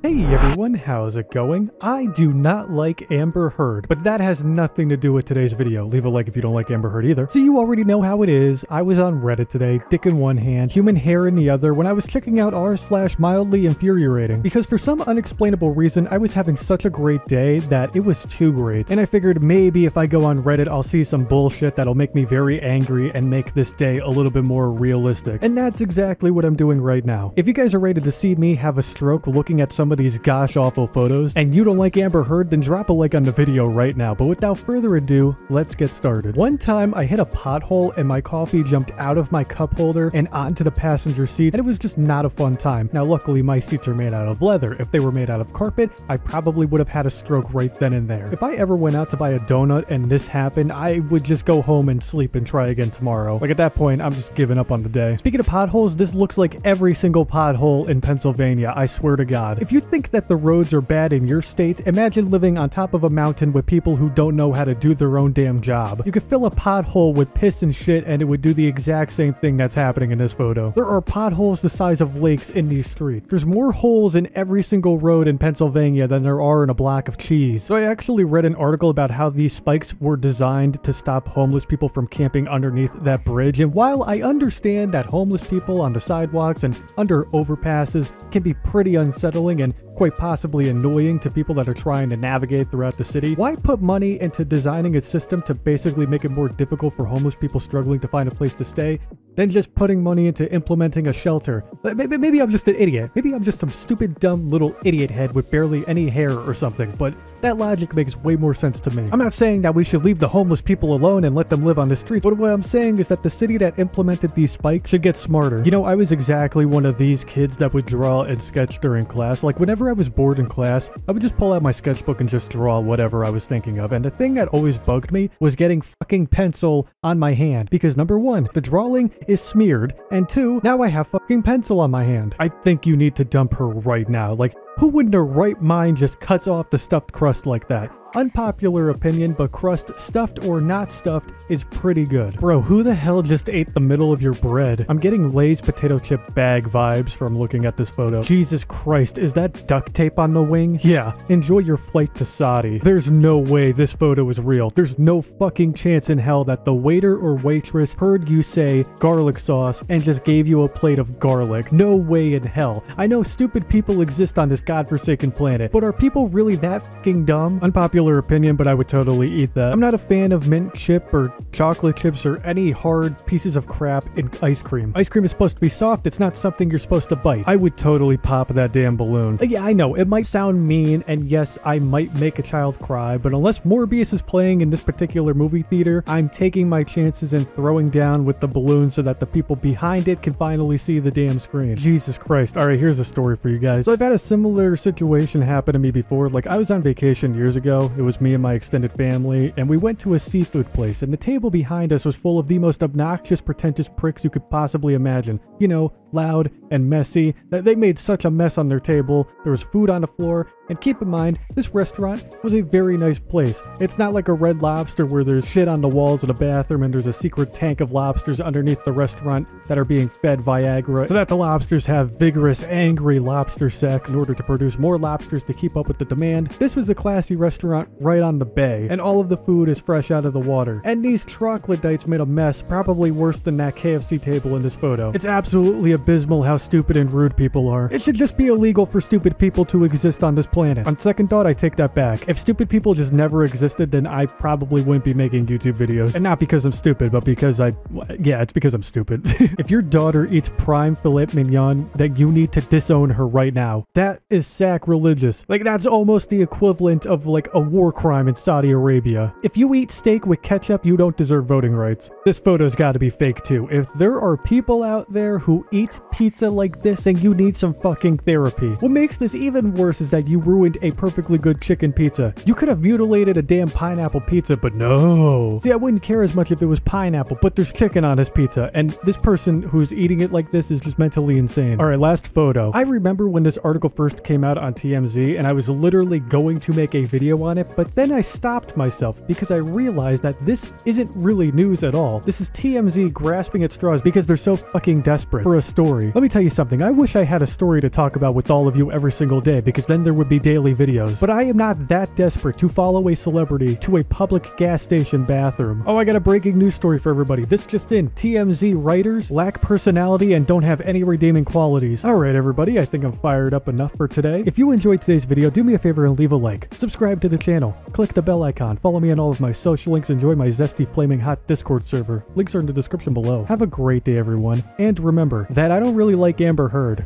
Hey everyone, how's it going? I do not like Amber Heard, but that has nothing to do with today's video. Leave a like if you don't like Amber Heard either. So you already know how it is. I was on Reddit today, dick in one hand, human hair in the other, when I was checking out r/mildly infuriating, because for some unexplainable reason, I was having such a great day that it was too great. And I figured maybe if I go on Reddit, I'll see some bullshit that'll make me very angry and make this day a little bit more realistic. And that's exactly what I'm doing right now. If you guys are ready to see me have a stroke looking at some of these gosh awful photos and you don't like Amber Heard, then drop a like on the video right now. But without further ado, let's get started. One time I hit a pothole and my coffee jumped out of my cup holder and onto the passenger seat, and it was just not a fun time. Now luckily my seats are made out of leather. If they were made out of carpet, I probably would have had a stroke right then and there. If I ever went out to buy a donut and this happened, I would just go home and sleep and try again tomorrow. Like at that point, I'm just giving up on the day. Speaking of potholes, this looks like every single pothole in Pennsylvania, I swear to God. If you think that the roads are bad in your state, imagine living on top of a mountain with people who don't know how to do their own damn job. You could fill a pothole with piss and shit and it would do the exact same thing that's happening in this photo. There are potholes the size of lakes in these streets. There's more holes in every single road in Pennsylvania than there are in a block of cheese. So I actually read an article about how these spikes were designed to stop homeless people from camping underneath that bridge. And while I understand that homeless people on the sidewalks and under overpasses can be pretty unsettling and quite possibly annoying to people that are trying to navigate throughout the city, why put money into designing a system to basically make it more difficult for homeless people struggling to find a place to stay than just putting money into implementing a shelter? Maybe I'm just an idiot. Maybe I'm just some stupid, dumb little idiot head with barely any hair or something, but that logic makes way more sense to me. I'm not saying that we should leave the homeless people alone and let them live on the streets, but what I'm saying is that the city that implemented these spikes should get smarter. You know, I was exactly one of these kids that would draw and sketch during class. Like, whenever I was bored in class, I would just pull out my sketchbook and just draw whatever I was thinking of. And the thing that always bugged me was getting fucking pencil on my hand, because number one, the drawing is smeared, and two, now I have fucking pencil on my hand. I think you need to dump her right now. Like, who in their right mind just cuts off the stuffed crust like that? Unpopular opinion, but crust, stuffed or not stuffed, is pretty good. Bro, who the hell just ate the middle of your bread? I'm getting Lay's potato chip bag vibes from looking at this photo. Jesus Christ, is that duct tape on the wing? Yeah, enjoy your flight to Saudi. There's no way this photo is real. There's no fucking chance in hell that the waiter or waitress heard you say garlic sauce and just gave you a plate of garlic. No way in hell. I know stupid people exist on this godforsaken planet, but are people really that fucking dumb? Unpopular opinion, but I would totally eat that. I'm not a fan of mint chip or chocolate chips or any hard pieces of crap in ice cream. Ice cream is supposed to be soft. It's not something you're supposed to bite. I would totally pop that damn balloon. Yeah, I know it might sound mean, and yes, I might make a child cry, but unless Morbius is playing in this particular movie theater, I'm taking my chances and throwing down with the balloon so that the people behind it can finally see the damn screen. Jesus Christ. All right, here's a story for you guys. So I've had a similar situation happened to me before. Like, I was on vacation years ago. It was me and my extended family, and we went to a seafood place, and the table behind us was full of the most obnoxious, pretentious pricks you could possibly imagine. You know, loud and messy. They made such a mess on their table. There was food on the floor, and keep in mind, this restaurant was a very nice place. It's not like a Red Lobster where there's shit on the walls of the bathroom and there's a secret tank of lobsters underneath the restaurant that are being fed Viagra so that the lobsters have vigorous, angry lobster sex in order to produce more lobsters to keep up with the demand. This was a classy restaurant right on the bay, and all of the food is fresh out of the water. And these troglodytes made a mess probably worse than that KFC table in this photo. It's absolutely abysmal how stupid and rude people are. It should just be illegal for stupid people to exist on this planet. On second thought, I take that back. If stupid people just never existed, then I probably wouldn't be making YouTube videos. And not because I'm stupid, but because it's because I'm stupid. If your daughter eats prime filet mignon, then you need to disown her right now. That is sacrilegious. Like, that's almost the equivalent of like a war crime in Saudi Arabia. If you eat steak with ketchup, you don't deserve voting rights. This photo's gotta be fake too. If there are people out there who eat pizza like this, and you need some fucking therapy. What makes this even worse is that you ruined a perfectly good chicken pizza. You could have mutilated a damn pineapple pizza, but no. See, I wouldn't care as much if it was pineapple, but there's chicken on this pizza, and this person who's eating it like this is just mentally insane. All right, last photo. I remember when this article first came out on TMZ, and I was literally going to make a video on it. on it, but then I stopped myself because I realized that this isn't really news at all. This is TMZ grasping at straws because they're so fucking desperate for a story. Let me tell you something, I wish I had a story to talk about with all of you every single day, because then there would be daily videos. But I am not that desperate to follow a celebrity to a public gas station bathroom. Oh, I got a breaking news story for everybody. This just in, TMZ writers lack personality and don't have any redeeming qualities. Alright everybody, I think I'm fired up enough for today. If you enjoyed today's video, do me a favor and leave a like, subscribe to the channel, click the bell icon, follow me on all of my social links, and join my zesty flaming hot Discord server. Links are in the description below. Have a great day everyone, and remember that I don't really like Amber Heard.